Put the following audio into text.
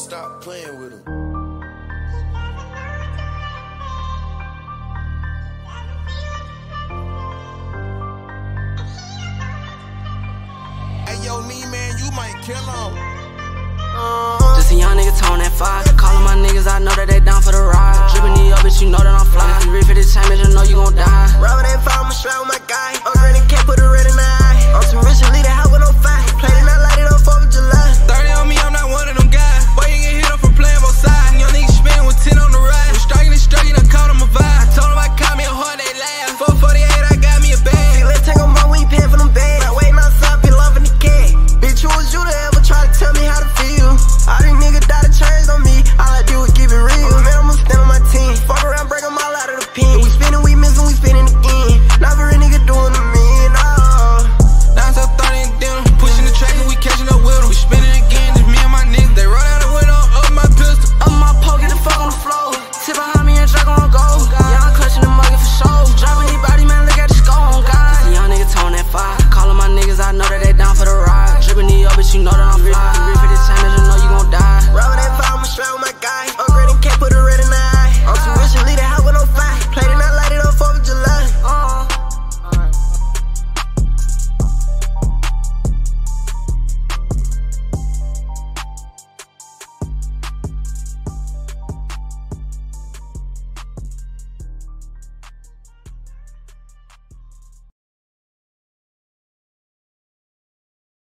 stop playing with him. Hey, yo, me, man, you might kill him. Just a young nigga tone at 5. Calling my niggas, I know that they down for the ride. Drippin' me up, bitch, you know that I'm fly. If you read for this time, you know you gon' die. Rubber that phone, I'm a strap with my guy.